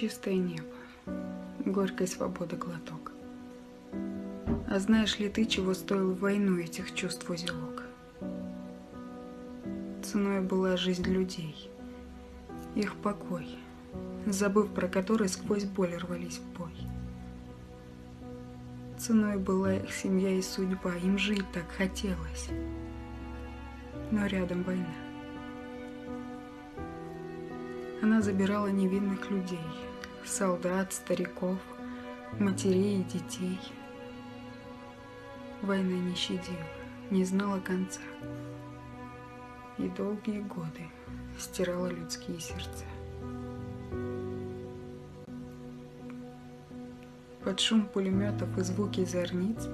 Чистое небо, горькая свобода глоток. А знаешь ли ты, чего стоил в войну этих чувств узелок? Ценой была жизнь людей, их покой, забыв про который, сквозь боль рвались в бой. Ценой была их семья и судьба, им жить так хотелось, но рядом война. Она забирала невинных людей, солдат, стариков, матерей и детей. Война не щадила, не знала конца, и долгие годы стирала людские сердца. Под шум пулеметов и звуки зорниц,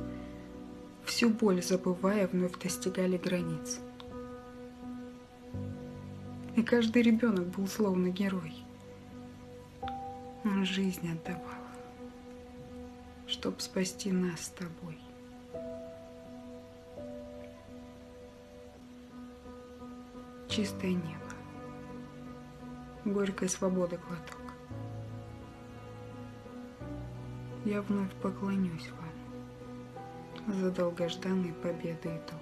всю боль забывая, вновь достигали границ. И каждый ребенок был словно герой. Он жизнь отдавал, чтоб спасти нас с тобой. Чистое небо, горькая свобода глоток. Я вновь поклонюсь вам за долгожданной победы и долг.